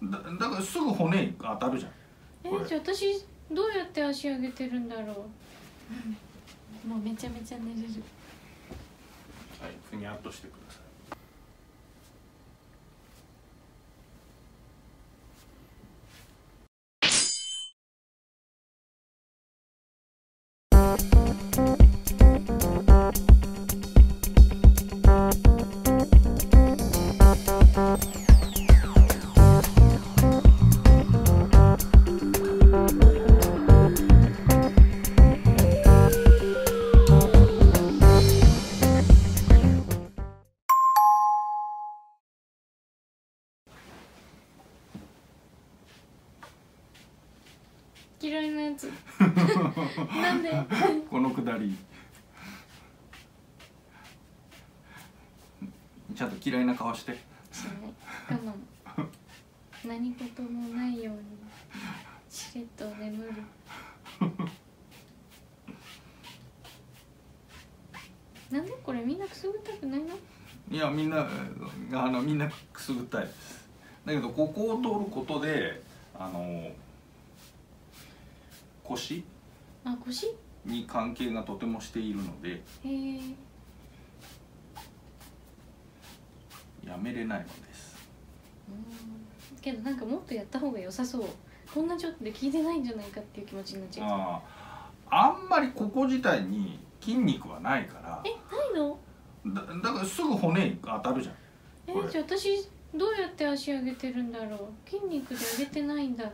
だからすぐ骨当たるじゃん。じゃあ私どうやって足上げてるんだろう。もうめちゃめちゃ寝れる。はい、ふにゃっとしてください。嫌いなやつなんでこのくだりちゃんと嫌いな顔して我慢何事もないようにしれっと眠るなんでこれみんなくすぐったくないの？いやみんなくすぐったいです。だけどここを通ることで腰に関係がとてもしているのでやめれないのです。けどなんかもっとやった方が良さそう。こんなちょっとで効いてないんじゃないかっていう気持ちになっちゃう。あんまりここ自体に筋肉はないから。ないの？だからすぐ骨当たるじゃん。じゃあ私どうやって足上げてるんだろう。筋肉で上げてないんだ。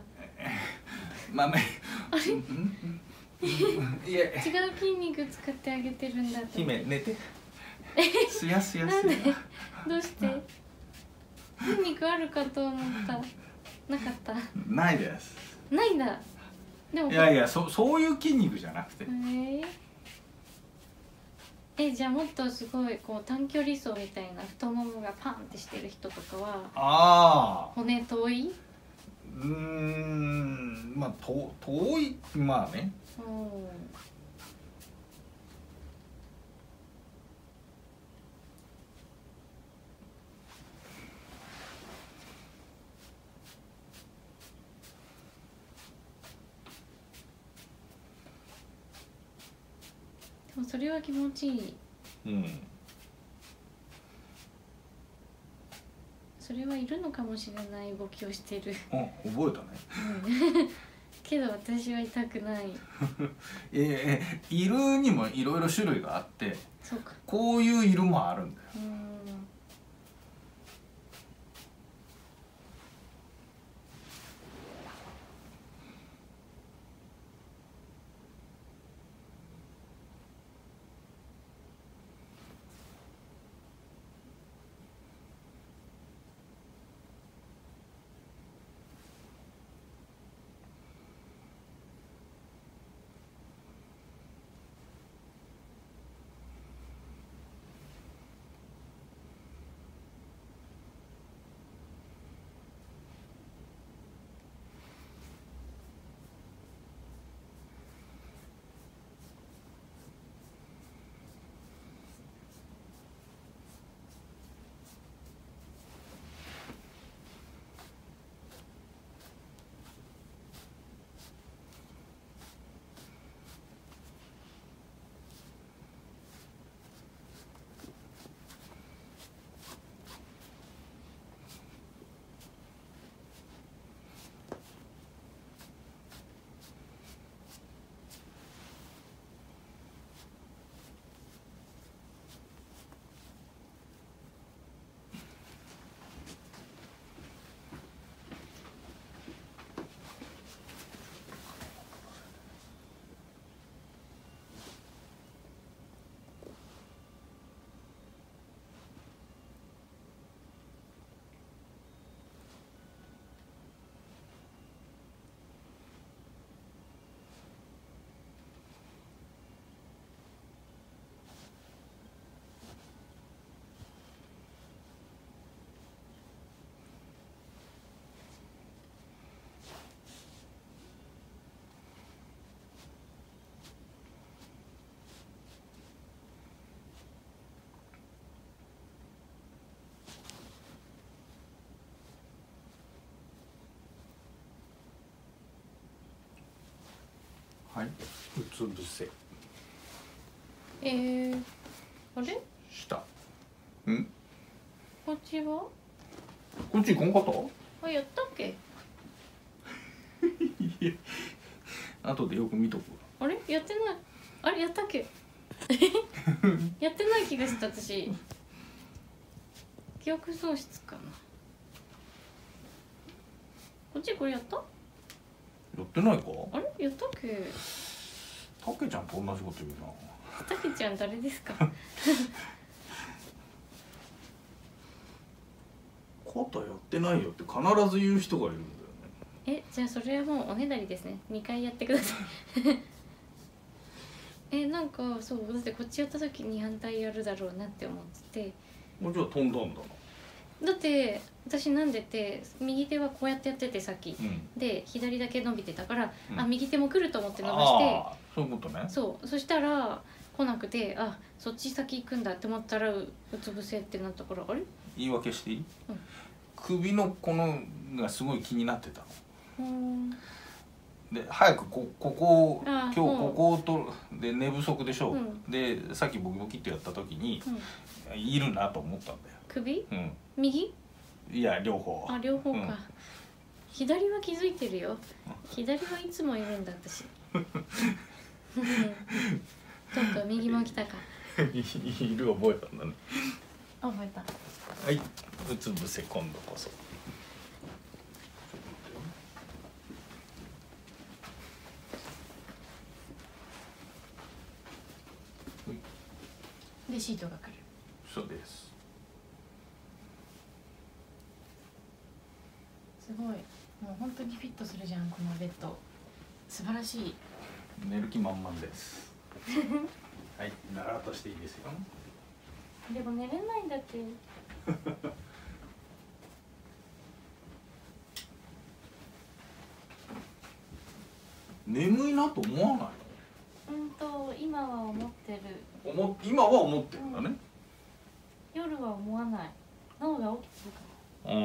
まあね、あれ違う筋肉使ってあげてるんだと。姫寝て。すやすやすや。どうして？筋肉あるかと思った。なかった。ないです。ないんだ。でもいやいやそういう筋肉じゃなくて。じゃあもっとすごいこう短距離走みたいな太ももがパンってしてる人とかは。骨遠い？まあ遠いまあね。でもそれは気持ちいい。それはいるのかもしれない動きをしてる。覚えたね。けど私は痛くない。いるにもいろいろ種類があって。そうか。こういういるもあるんだよ。はい、うつ伏せ。あれ？下。ん？こっちは？こっち行かんかった？あ、やったっけ？いや、後でよく見とく。あれ？やってない。あれやったっけ？やってない気がした私。記憶喪失かな。こっちこれやった？やってないか？あれやったっけ？たけちゃんと同じこと言うな。たけちゃん誰ですか？肩やってないよって必ず言う人がいるんだよね。え、じゃあそれはもうおねだりですね。2回やってください。なんかそうだってこっちやった時に反対やるだろうなって思ってて。もうじゃあ飛んだんだな。だって私なんでって右手はこうやってやっててさっき、うん、で左だけ伸びてたから、うん、あ右手も来ると思って伸ばして、そういうことね。そうそしたら来なくて、あそっち先行くんだって思ったら うつ伏せってなったから、あれ言い訳していい、うん、首のこのがすごい気になってたの、うん、で早くここを今日こことで寝不足でしょ、うん、でさっきボキボキってやった時に、うん、いるなと思ったんだよ首、うん、右？いや両方。あ両方か、うん、左は気づいてるよ。左はいつもいるんだ私。ちょっと右も来たか。いる覚えたんだね。覚えた。はい。うつ伏せ今度こそ。でシートが来る。そうです。すごい、もう本当にフィットするじゃんこのベッド。素晴らしい。寝る気満々です。はい、ならっとしていいですよ。でも寝れないんだって。眠いなと思わないの？今は思ってる。今は思ってるんだね。うん、夜は思わない。脳が起きてるから。あ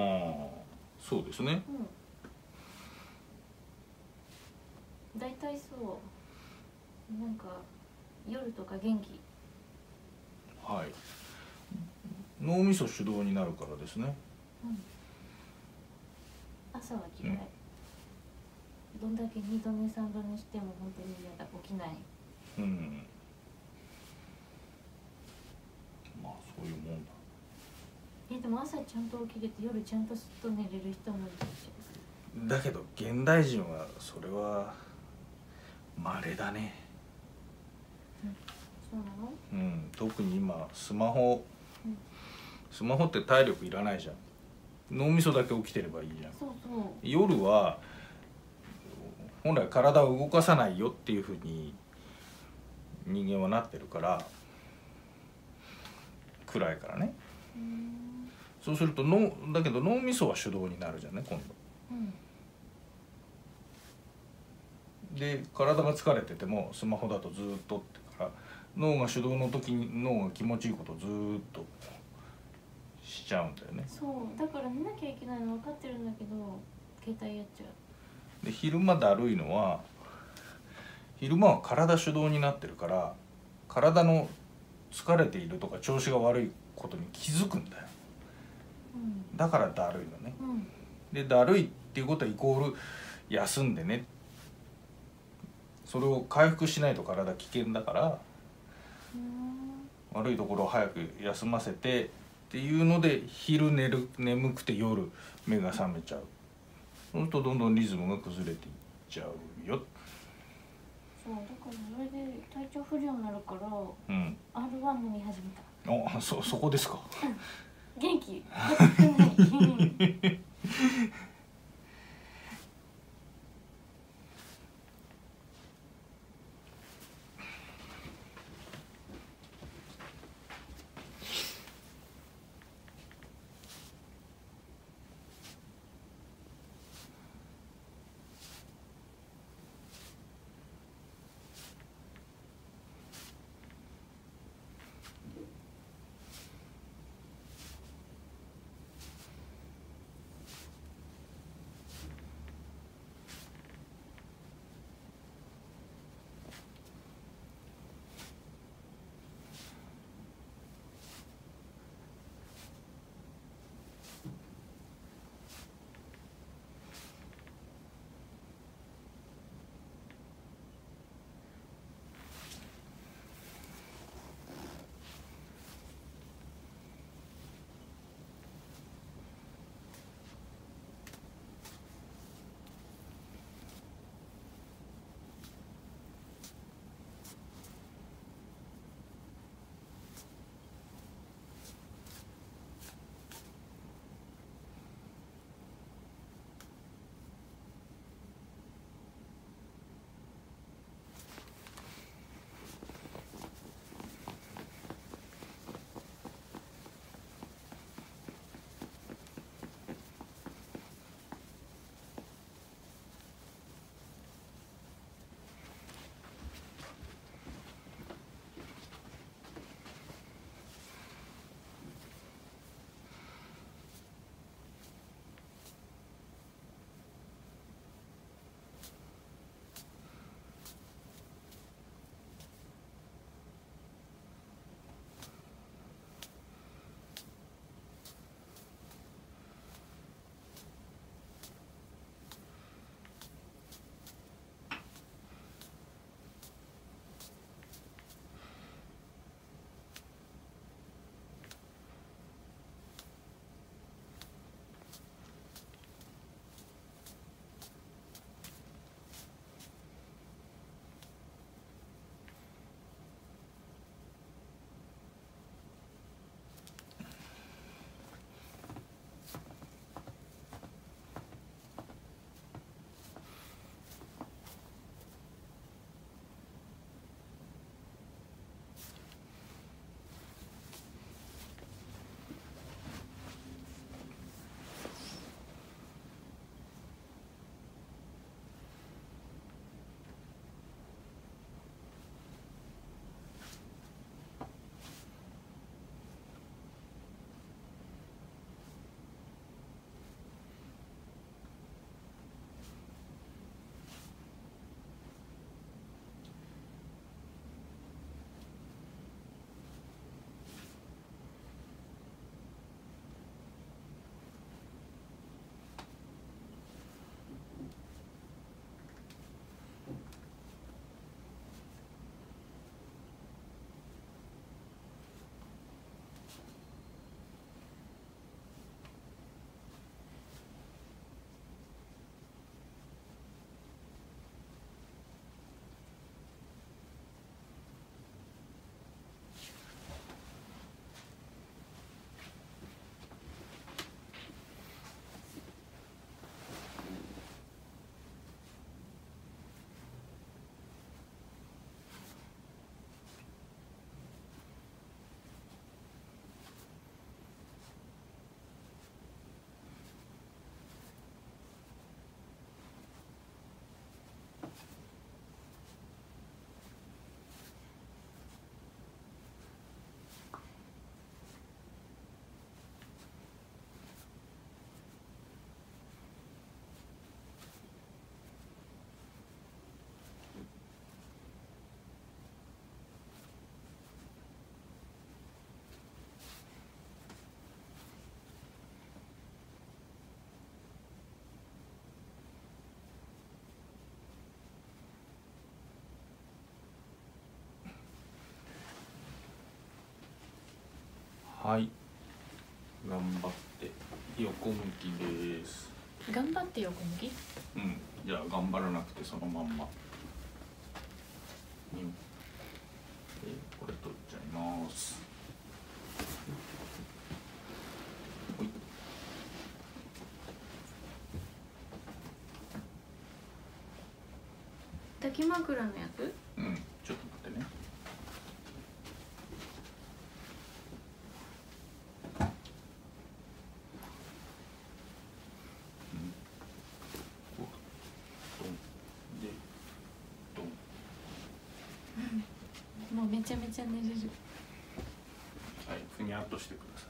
あ。そうですね。だいたいそう。なんか夜とか元気。はい。脳みそ主導になるからですね。うん、朝は嫌い。うん、どんだけ二度寝三度寝しても本当に嫌だ、起きない。うん。まあそういうもんだ。でも朝ちゃんと起きれて夜ちゃんとすっと寝れる人もいるし、だけど現代人はそれは稀だね。うん、そうなの？うん、特に今スマホって体力いらないじゃん。脳みそだけ起きてればいいじゃん。そうそう。夜は本来体を動かさないよっていうふうに人間はなってるから暗いからね。そうするとだけど脳みそは主導になるじゃんね今度、うん、で体が疲れててもスマホだとずっとってから脳が主導の時に脳が気持ちいいことをずっとしちゃうんだよね。そうだから寝なきゃいけないの分かってるんだけど携帯やっちゃう。で昼間だるいのは昼間は体主導になってるから体の疲れているとか調子が悪いことに気づくんだよ。だからだるいのね、うん、でだるいっていうことはイコール休んでね、それを回復しないと体危険だから、悪いところを早く休ませてっていうので昼眠くて夜目が覚めちゃう。そうするとどんどんリズムが崩れていっちゃうよ。そうだからそれで体調不良になるから、うん、R1 飲み始めた。あ、そこですか。元気。はい、頑張って横向きです。頑張って横向き？うん、じゃあ頑張らなくてそのまんま。これ取っちゃいます。抱き枕のやつ？うん、ちょっと待ってね。もうめちゃめちゃ寝れる。はい、ふにゃっとしてくださ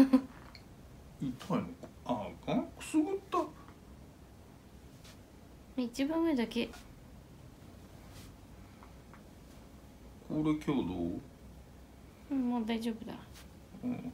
い。痛いの？ああ、くすぐった。一番上だけ。これ強度？うん、もう大丈夫だ。うん。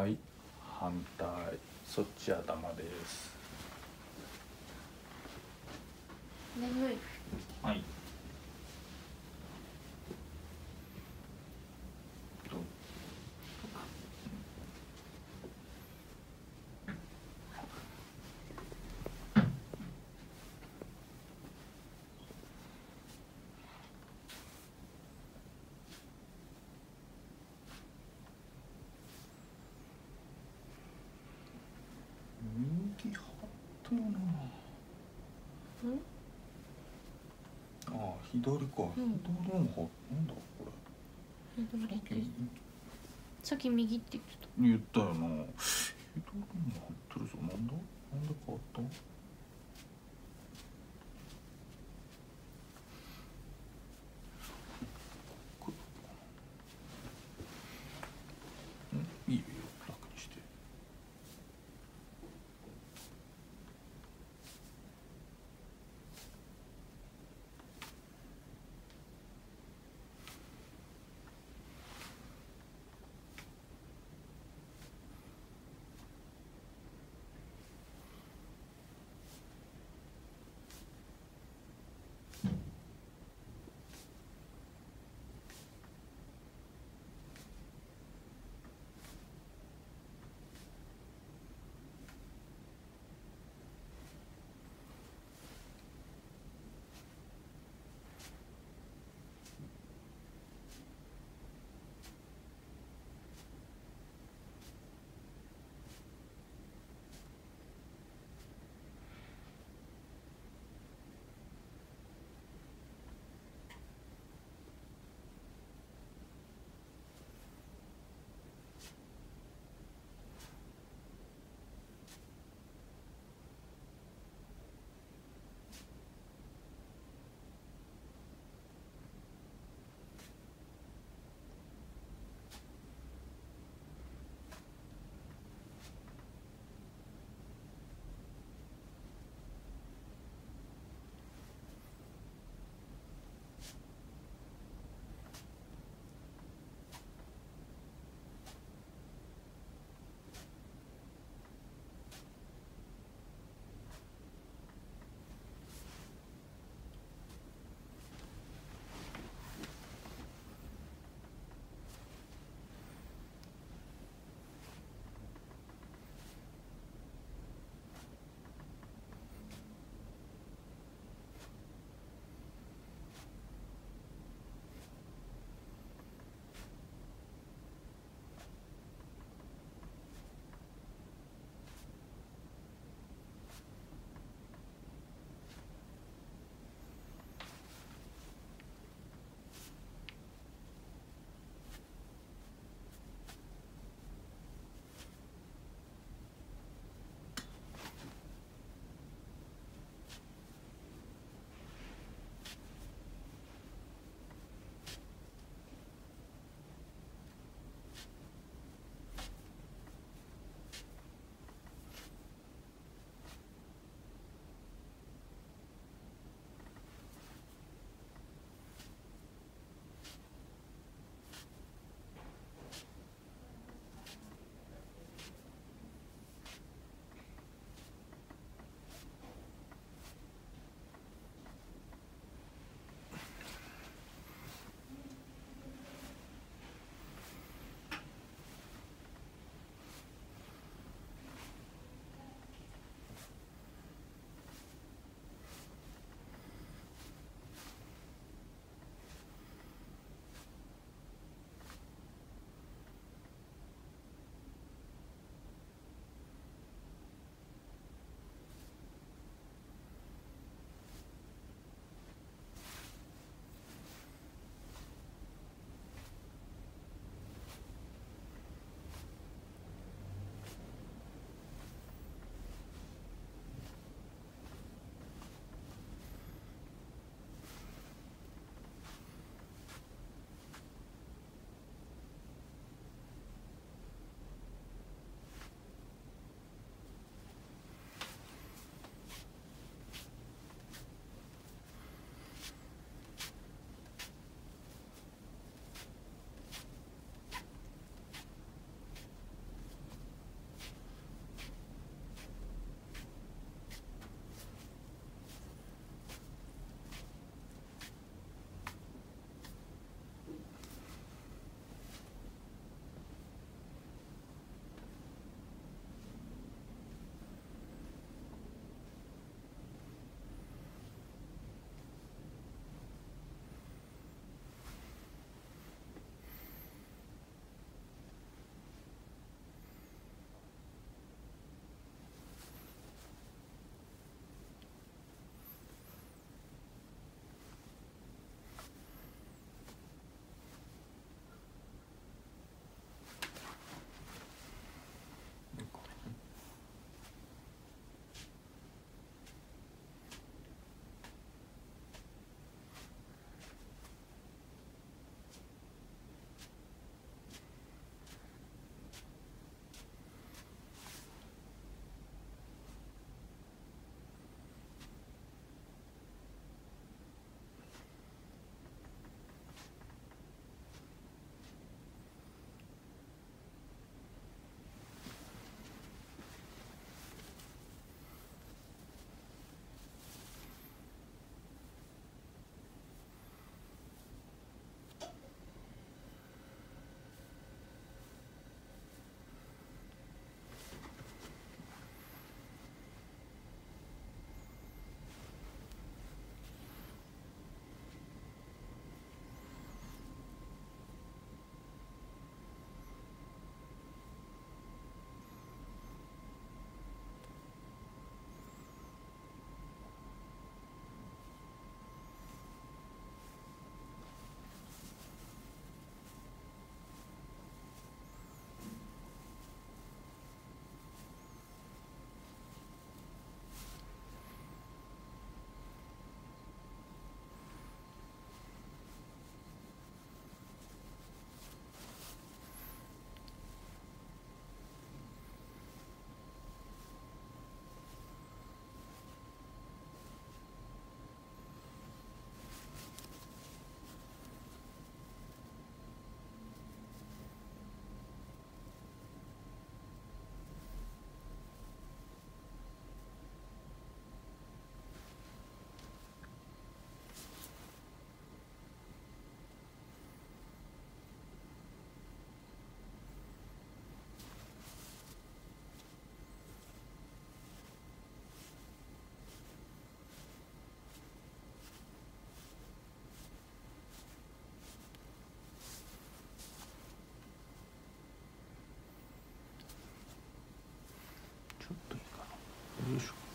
はい、反対、そっち頭です。眠い。はい、左か、うん、左の方、なんだこれ。左って。さっき右って言ってた。言ったよな。左の貼ってるぞ、なんだ、なんで変わった。うん、いいよ、楽にして。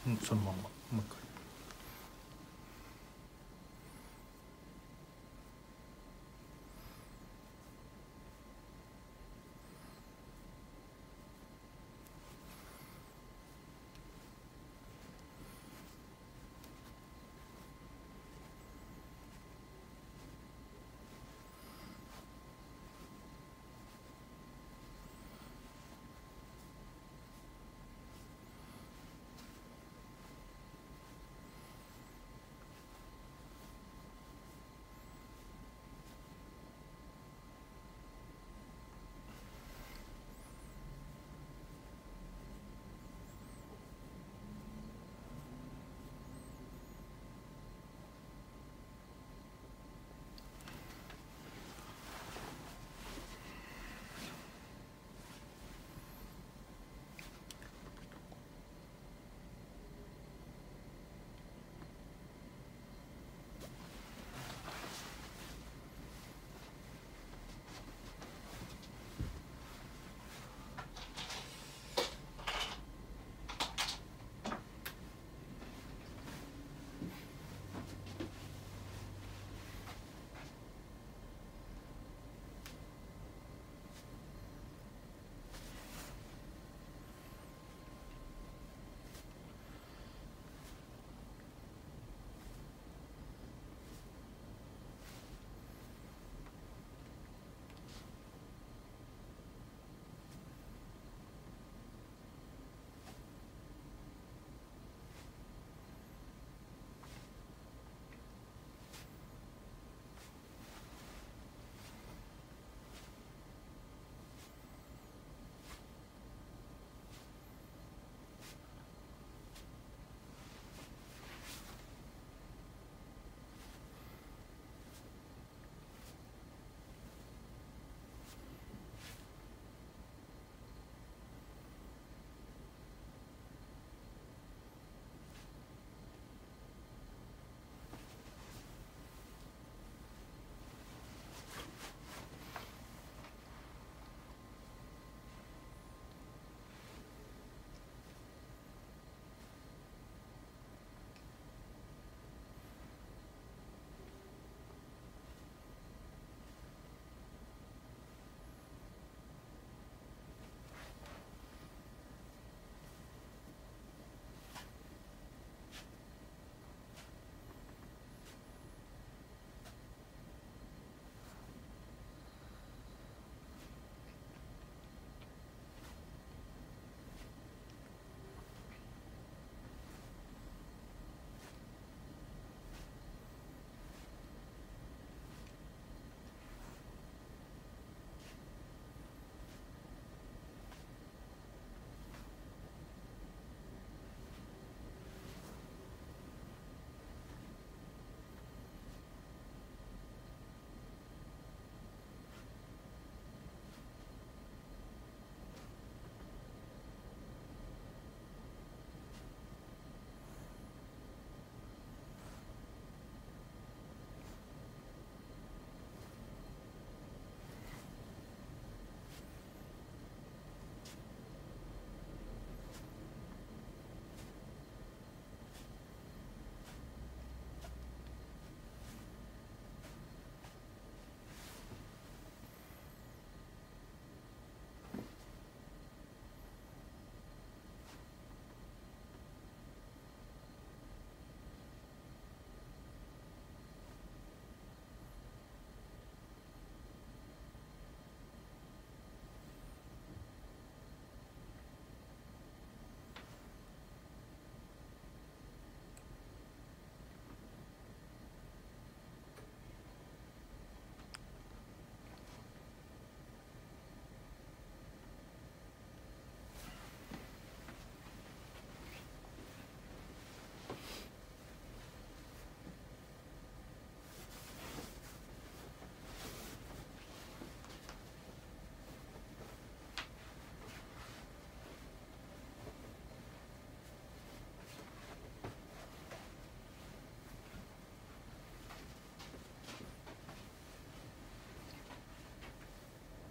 うん、そのまんまもう一回。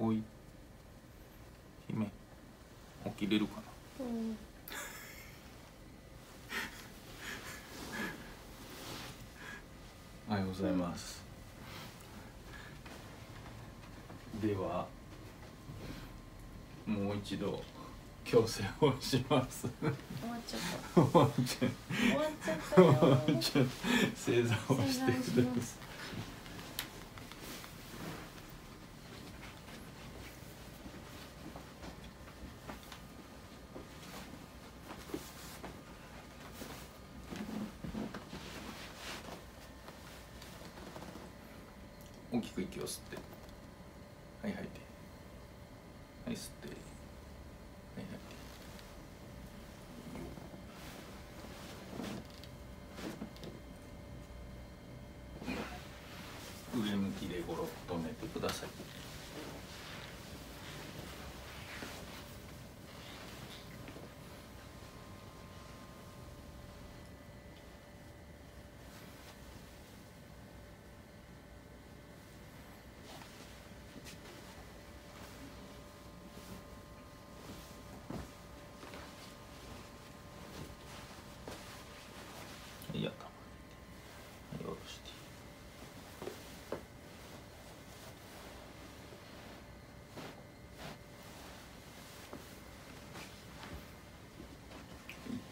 おい、姫、起きれるかな。うんございます。ではもう一度矯正をします。終わっちゃったよ。正座をしてください。大きく息を吸って、はい、吐いて、はい、吸って、はい、吐いて。上向きでゴロッと寝てください。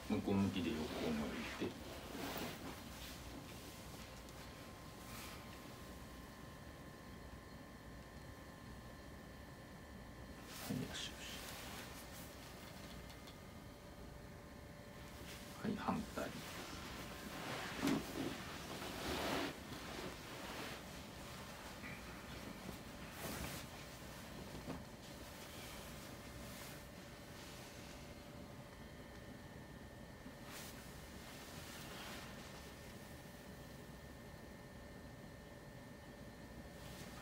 向こう向きで横を向いて、はい、反対。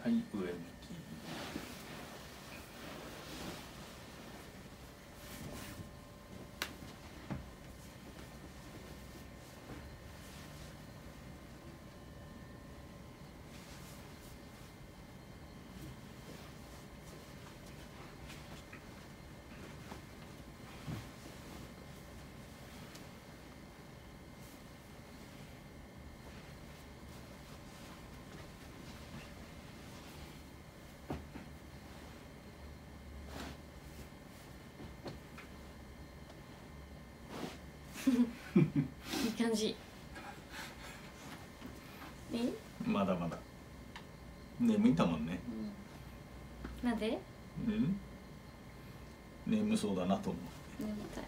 はい、上向き。いい感じ。まだまだ眠いたもんね、うん、なんで、うん、眠そうだなと思って眠たい。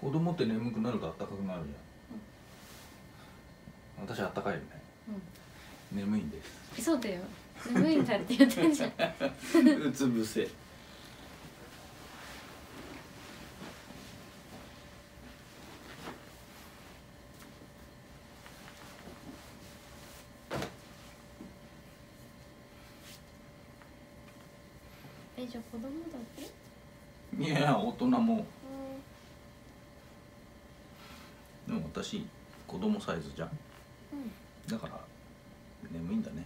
子供って眠くなるとあったかくなるじゃん。私あったかいよね。眠いんです。そうだよ。眠いんだって言ってんじゃん。うつ伏せ。え、じゃあ子供だって？いや、大人も。私子供サイズじゃん、うん、だから眠いんだね、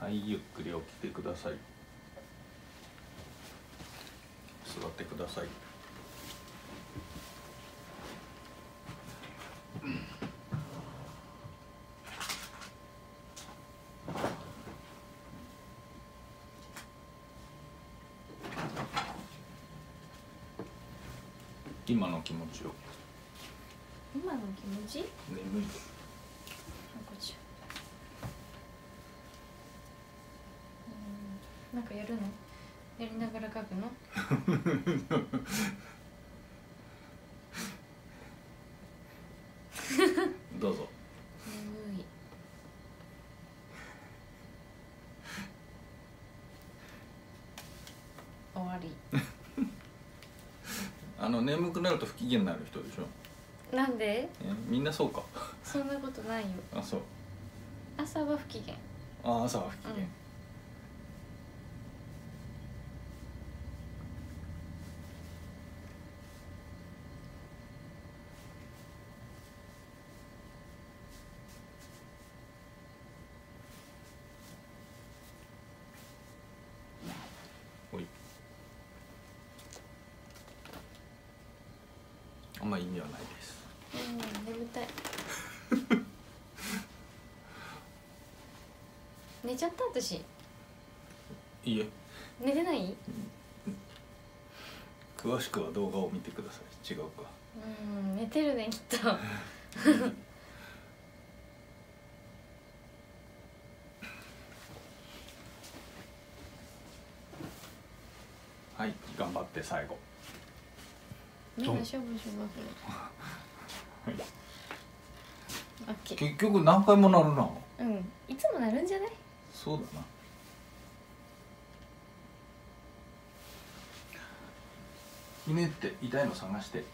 うん、はい、ゆっくり起きてください。座ってください。今の気持ちを。今の気持ち？眠い。なんかやるの？やりながら書くの？どうぞ。眠い。終わり。眠くなると不機嫌になる人でしょ。なんで？みんなそうか。そんなことないよ。あ、そう。朝は不機嫌。ああ、朝は不機嫌、うん、あんまり意味はないです。うん、眠たい。寝ちゃった私。いいえ。寝れない？詳しくは動画を見てください。違うか。うん、寝てるねきっと。はい、頑張って最後。結局何回も鳴るな。うん、いつも鳴るんじゃない？そうだな。ひねって痛いの探して。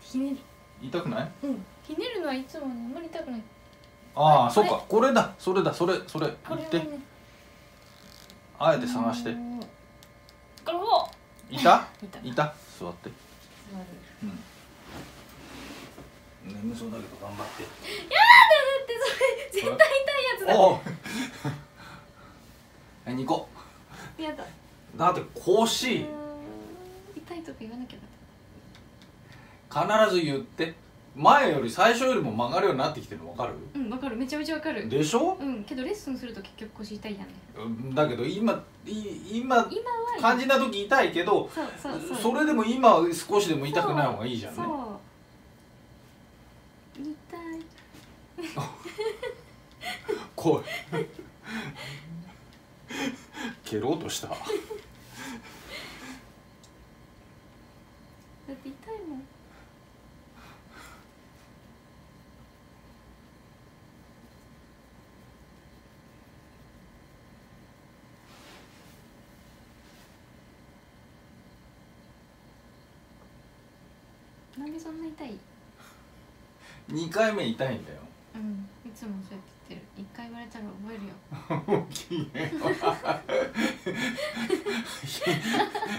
ひねる。痛くない？うん。ひねるのはいつもあんまり痛くない。ああ、そうか。これだ。それだ。それ。言って。あえて探して。これを。いた？いた？座って。うん。眠そうだけど頑張って。やだ、だってそれ絶対痛いやつだ。おう。え、2個。やだ。だって腰。痛いとか言わなきゃだめ。必ず言って。前より最初よりも曲がるようになってきてるの分かる？うん、分かる、めちゃめちゃ分かるでしょ。うん、けどレッスンすると結局腰痛いやね。だけど今感じた時痛いけど、それでも今少しでも痛くない方がいいじゃんね。そう、痛い声蹴ろうとしただって痛いもん。なんでそんな痛い？2回目痛いんだよ。うん、いつもそうやって言ってる。1回言われたら覚えるよ。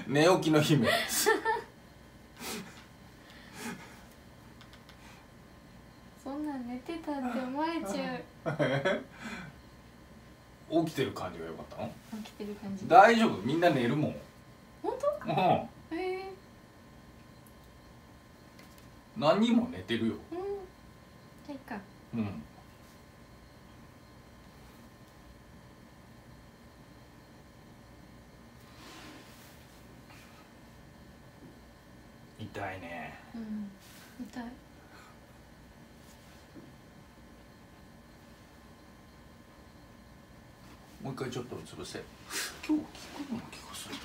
寝起きの姫。そんなん寝てたって思われちゃう。起きてる感じが良かったの？起きてる感じ。大丈夫、みんな寝るもん。本当？うん。何人も寝てるよ。うん。じゃあいいか。うん。痛いね。うん。痛い。もう一回ちょっとうつぶせ。今日聞くの気がするな。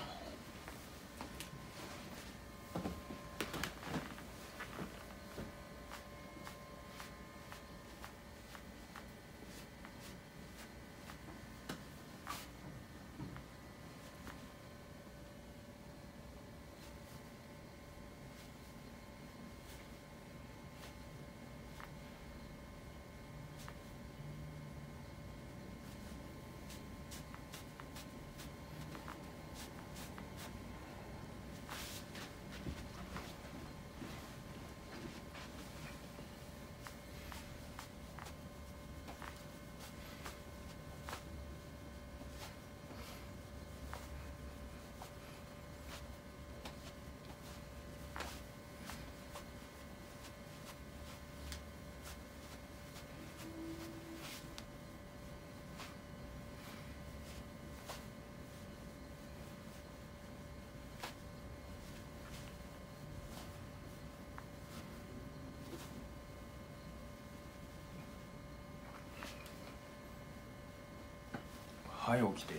はい、起きて。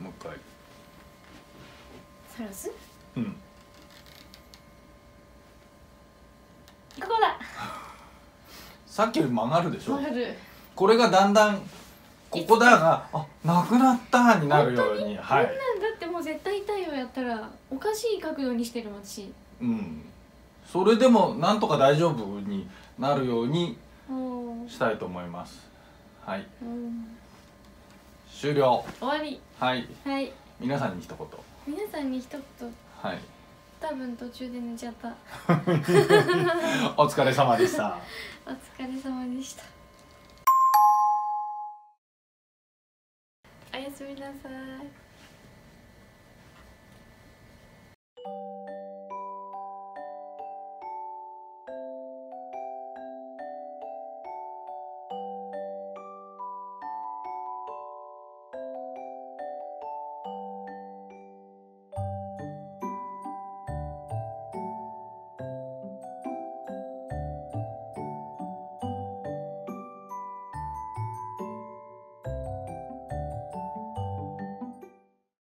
もう一回。サラス？うん。ここだ。さっきより曲がるでしょ。曲がる。これがだんだん。ここだが、あ、なくなったになるように。はい。こんなんだってもう絶対痛いよやったら、おかしい角度にしてる私。うん。それでも、なんとか大丈夫に。なるようにしたいと思います。はい。終了。終わり。はい。はい。皆さんに一言。皆さんに一言。はい。多分途中で寝ちゃった。お疲れ様でした。お疲れ様でした。おやすみなさい。